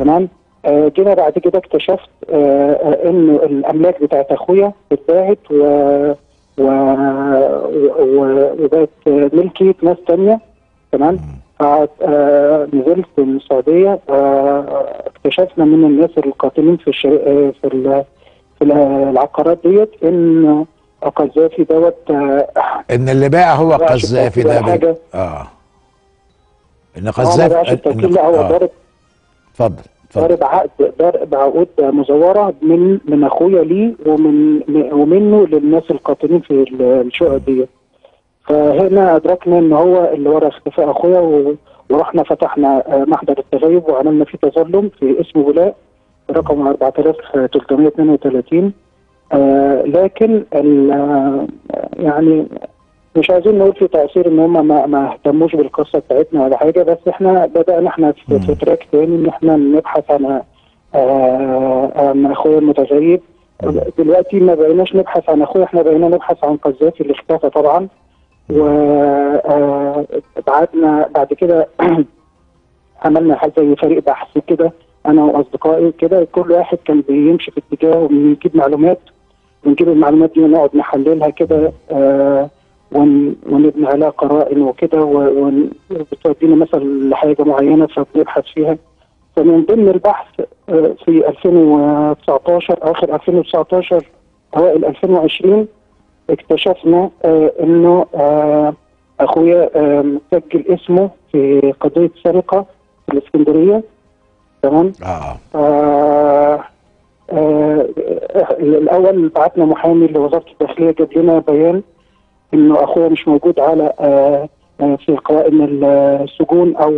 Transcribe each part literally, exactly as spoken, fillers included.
تمام. جينا بعد كده اكتشفت انه الاملاك بتاعت اخويا اتباعت و وبقت ملكية ناس تانية، تمام. فنزلت السعودية واكتشفنا من الناس القاتلين في الشر... في ال... في العقارات ديت ان قذافي دوت ان اللي باع هو قذافي ده حاجة. اه ان قذافي إن... هو ضارب اتفضل ضارب عقد ضارب عقود مزوره من من اخويا ليه ومن ومنه للناس القاتلين في الشقق دي. فهنا ادركنا ان هو اللي ورا اختفاء اخويا، ورحنا فتحنا محضر التغيب وعملنا فيه تظلم في اسم ولاء رقم أربعة آلاف وثلاثمائة واثنين وثلاثين. آه لكن يعني مش عايزين نقول في تأثير ان هم ما, ما اهتموش بالقصة بتاعتنا ولا حاجة، بس احنا بدأنا احنا في, في تراك تاني ان احنا نبحث عن عن اخويا المتغيب. دلوقتي ما بقيناش نبحث عن اخويا، احنا بقينا نبحث عن قذافي اللي اختفى طبعا. وبعدنا بعد كده عملنا حاجة زي فريق بحث كده انا واصدقائي كده، كل واحد كان بيمشي في اتجاه وبنجيب معلومات، بنجيب المعلومات دي ونقعد نحللها كده آه ون... ونبني عليها قرائن وكده، وبتودينا ون... مثلا لحاجه معينه فبنبحث فيها. فمن ضمن البحث في ألفين وتسعتاشر اخر ألفين وتسعتاشر اوائل ألفين وعشرين اكتشفنا انه اخويا مسجل اسمه في قضيه سرقه في الاسكندريه، تمام؟ اه, آه... آه... الاول بعتنا محامي لوزاره الداخليه جاب لنا بيان انه اخويا مش موجود على آه في قوائم السجون او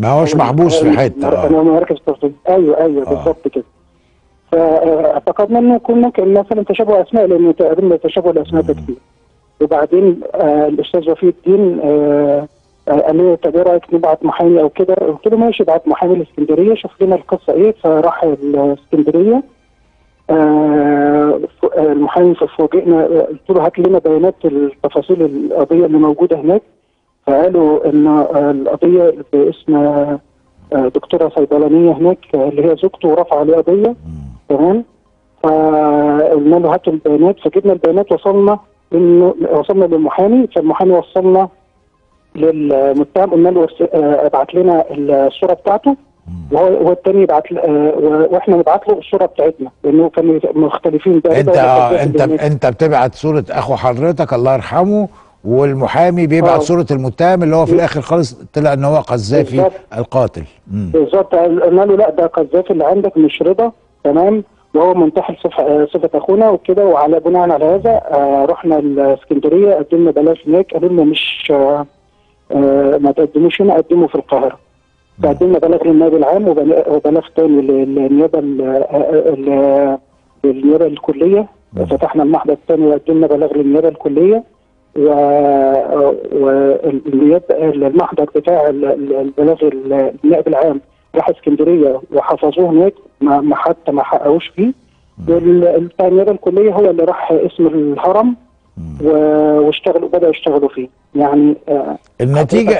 ما هوش محبوس في حته اه مركز التفتيش. ايوه ايوه آه. بالظبط كده. فاعتقدنا انه كنا كان مثلا تشابه اسماء لان تقابلنا تشابه الاسماء ده كتير. وبعدين آه الاستاذ وفيق الدين آه قال لي طب ايه رايك نبعت محامي او كده؟ قلت له ماشي ابعت محامي الاسكندريه شوف لنا القصه ايه. فراح الاسكندريه آه المحامي فوجئنا قلت له هات لنا بيانات التفاصيل القضيه اللي موجوده هناك. فقالوا ان القضيه باسم دكتوره صيدلانيه هناك اللي هي زوجته ورفع عليه قضيه، تمام. فقلنا له هات البيانات، فجبنا البيانات وصلنا انه وصلنا للمحامي، فالمحامي وصلنا للمتهم قلنا له ابعت لنا الصوره بتاعته وهو والتاني يبعت له واحنا نبعت له الصوره بتاعتنا لانه كانوا مختلفين. ده انت اه انت انت بتبعت صوره اخو حضرتك الله يرحمه والمحامي بيبعت آه. صوره المتهم اللي هو في الاخر خالص طلع ان هو قذافي القاتل. بالظبط قلنا له لا ده قذافي اللي عندك مش رضا، تمام، وهو منتحل صفه اخونا وكده. وعلى بناء على هذا آه رحنا الاسكندريه قدمنا بلاغ هناك قالوا لنا مش آه آه ما تقدموش هنا قدموا في القاهره. فقدمنا بلاغ للنائب العام وبلاغ تاني للنيابه للنيابه الكليه. فتحنا المحضر الثاني وقدمنا بلاغ للنيابه الكليه والنيابه المحضر بتاع البلاغ النائب العام راح اسكندريه وحفظوه هناك ما حتى ما حققوش فيه. بتاع النيابه الكليه هو اللي راح اسم الهرم واشتغلوا بدأوا يشتغلوا فيه. يعني النتيجة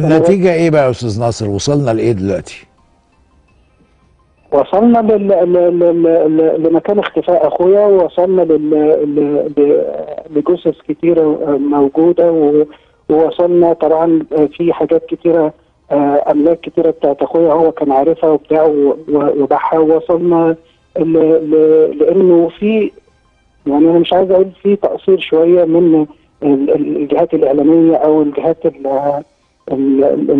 النتيجة ايه بقى يا استاذ ناصر؟ وصلنا لايه دلوقتي؟ وصلنا لل... لل... لل... لمكان اختفاء اخويا، ووصلنا لل... ل... لجثث كتيرة موجودة، و... ووصلنا طبعا في حاجات كتيرة املاك كتيرة بتاعت اخويا هو كان عارفها وبتاع و... وباعها. ووصلنا ل... ل... لانه في يعني انا مش عايز اقول في تقصير شويه من الجهات الاعلاميه او الجهات اللي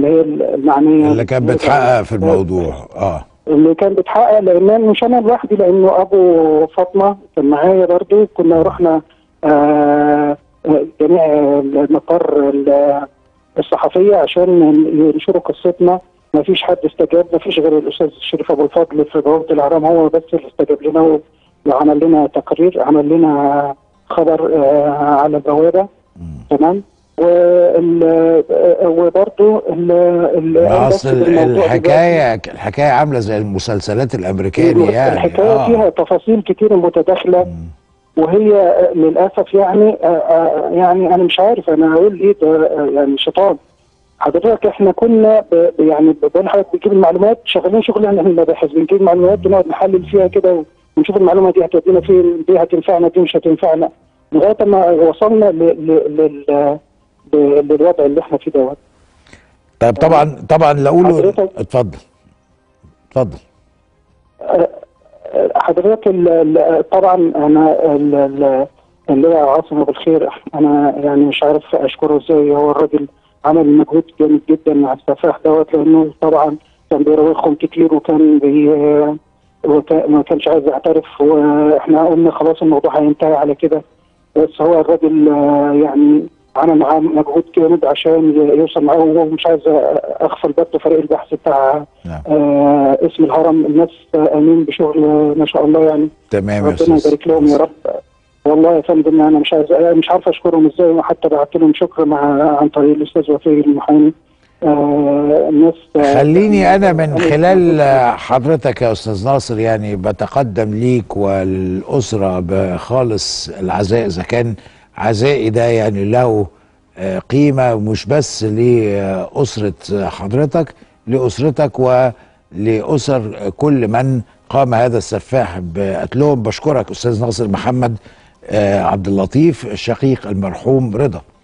هي المعنيه اللي كانت بتحقق في الموضوع اه اللي كانت بتحقق. لان مش انا لوحدي لانه ابو فاطمه كان معايا برضه، كنا رحنا آه جميع المقر الصحفيه عشان ينشروا قصتنا. ما فيش حد استجاب، ما فيش غير الاستاذ الشريف ابو الفضل في بوابه الاهرام هو بس اللي استجاب لنا وعمل لنا تقرير، عمل لنا خبر آه على البوابه، تمام. وبرضه الحكايه الحكايه عامله زي المسلسلات الامريكيه يعني. الحكايه آه. فيها تفاصيل كتير متداخله وهي للاسف يعني آه آه يعني انا مش عارف انا هقول ايه. ده يعني شيطان حضرتك احنا كنا ب... يعني بقول حضرتك بنجيب المعلومات، شغالين شغل يعني احنا مباحث، بنجيب معلومات ونقعد نحلل فيها كده ونشوف المعلومه دي هتودينا فين، دي هتنفعنا دي مش هتنفعنا، لغايه ما وصلنا ل... ل... لل... للوضع اللي احنا فيه دوت. طيب طبعا طبعا لاقوله اتفضل اتفضل حضرتك. طبعا انا اللي هو عاصم ابو الخير، انا يعني مش عارف اشكره ازاي، هو الراجل عمل مجهود جامد جدا على السفاح دوت، لانه طبعا كان بيراوغهم كتير وكان بي ما كانش عايز يعترف، واحنا قلنا خلاص الموضوع هينتهي على كده، بس هو الراجل يعني عمل معاه مجهود جامد عشان يوصل معاه، ومش عايز اغفل برضه فريق البحث بتاع آه اسم الهرم، الناس امين بشغل ما شاء الله يعني. تمام يا استاذ، ربنا يبارك لهم يا رب. والله يا فندم انا مش عايز مش عارف اشكرهم ازاي، وحتى بعت لهم شكر مع عن طريق الاستاذ وفيق المحامي. آه الناس خليني انا من خلال حضرتك يا استاذ ناصر يعني بتقدم ليك والاسره بخالص العزاء، اذا كان عزائي ده يعني له قيمه مش بس لاسره حضرتك، لاسرتك ولاسر كل من قام هذا السفاح بقتلهم. بشكرك استاذ ناصر محمد عبد اللطيف، شقيق المرحوم رضا.